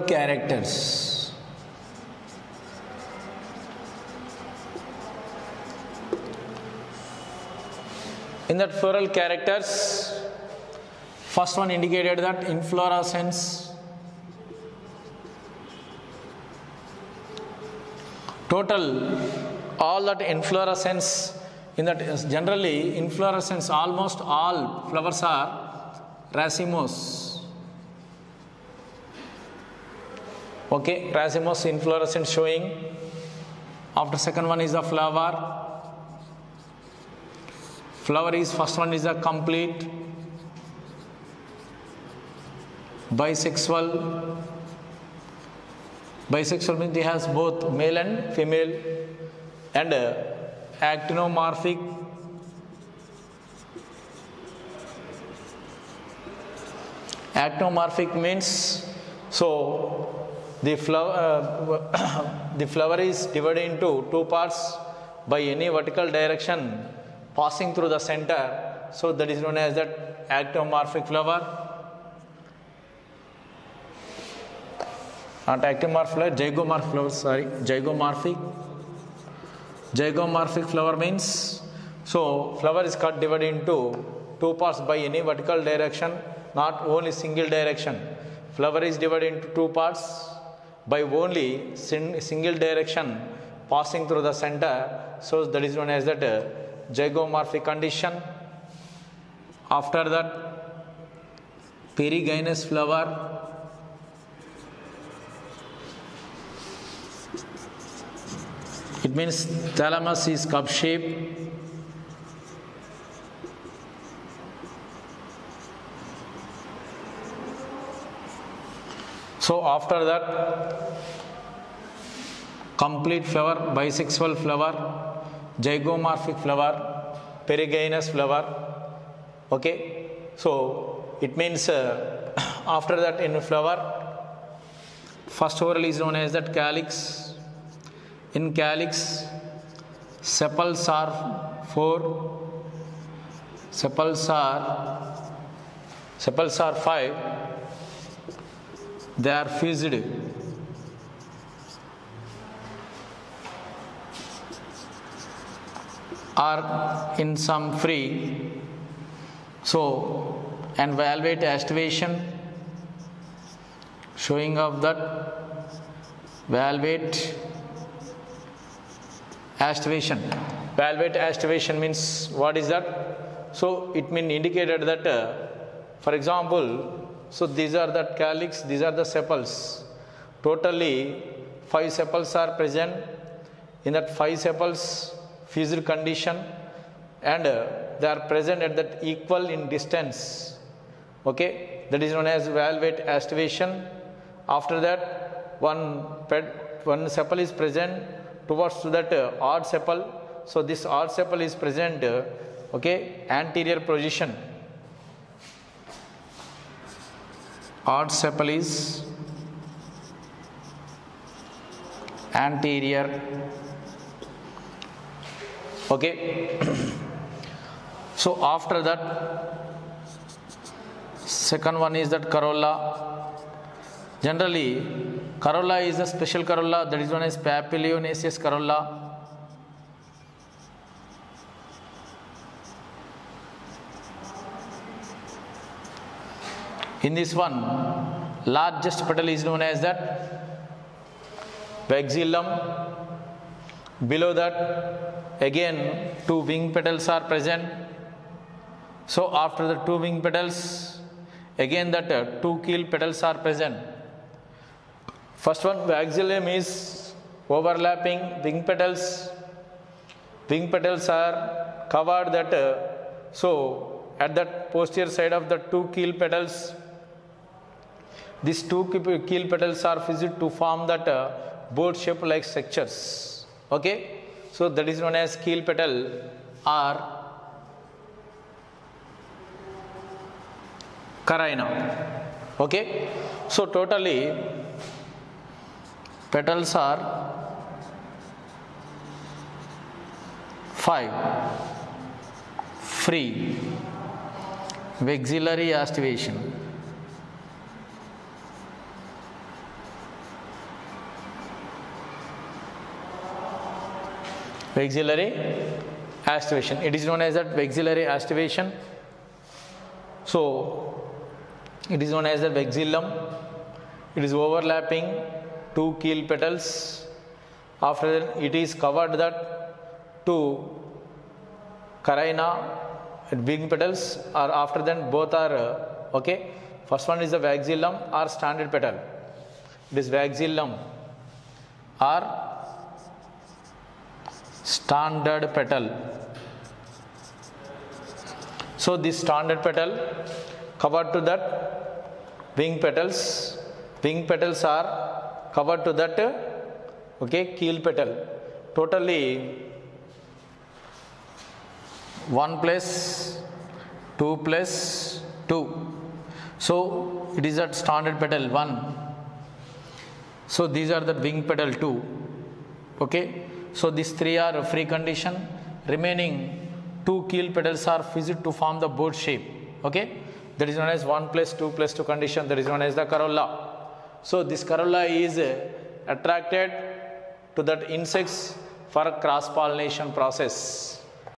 characters. In that floral characters, first one indicated that inflorescence, total all that inflorescence, in that generally inflorescence almost all flowers are racemose. Okay, racemose inflorescence showing. After second one is the flower. Flower is first one is the complete, bisexual. Bisexual means it has both male and female, and actinomorphic. Actinomorphic means so. The flower is divided into two parts by any vertical direction passing through the center, so that is known as that actinomorphic flower. Not actinomorphic flower, zygomorphic flower, sorry, zygomorphic. Zygomorphic flower means, so flower is cut divided into two parts by any vertical direction, not only single direction. Flower is divided into two parts by only single direction passing through the center, so that is known as that zygomorphic condition. After that, perigynous flower. It means thalamus is cup shaped. So after that, complete flower, bisexual flower, zygomorphic flower, perigynous flower. Okay, so it means after that in flower, first whorl is known as that calyx. In calyx, sepals are four, sepals are five. They are fused. Are in some free. So, and valvate aestivation showing of that valvate aestivation. Valvate aestivation means what is that? So it means indicated that, for example. So these are the calyx, these are the sepals. Totally, five sepals are present. In that five sepals, fused condition, and they are present at that equal in distance. Okay, that is known as valvate aestivation. After that, one sepal is present towards to that odd sepal. So this odd sepal is present. Okay, anterior position. Odd sepal is anterior. Okay. So after that, second one is that corolla. Generally, corolla is a special corolla, that is known as papilionaceous corolla. In this one, largest petal is known as that vexillum. Below that, again, two wing petals are present. So after the two wing petals, again that two keel petals are present. First one, vexillum is overlapping wing petals. Wing petals are covered that, so at that posterior side of the two keel petals, these two keel petals are fused to form that boat shape like structures. Okay, so that is known as keel petal or carina. Okay, so totally petals are five, free. Vexillary aestivation. vexillary aestivation. It is known as that vexillary aestivation. So it is known as the vexillum. It is overlapping two keel petals. After that, it is covered that to carina and wing petals, or after then both are okay. First one is the vexillum or standard petal. It is vexillum or standard petal. So this standard petal covered to that wing petals. Wing petals are covered to that okay keel petal. Totally 1 plus 2 plus 2. So it is at standard petal 1. So these are the wing petal 2. Okay. So these 3 are free condition. Remaining 2 keel petals are fused to form the boat shape. Okay. That is known as 1 plus 2 plus 2 condition. That is known as the corolla. So this corolla is attracted to that insects for cross pollination process.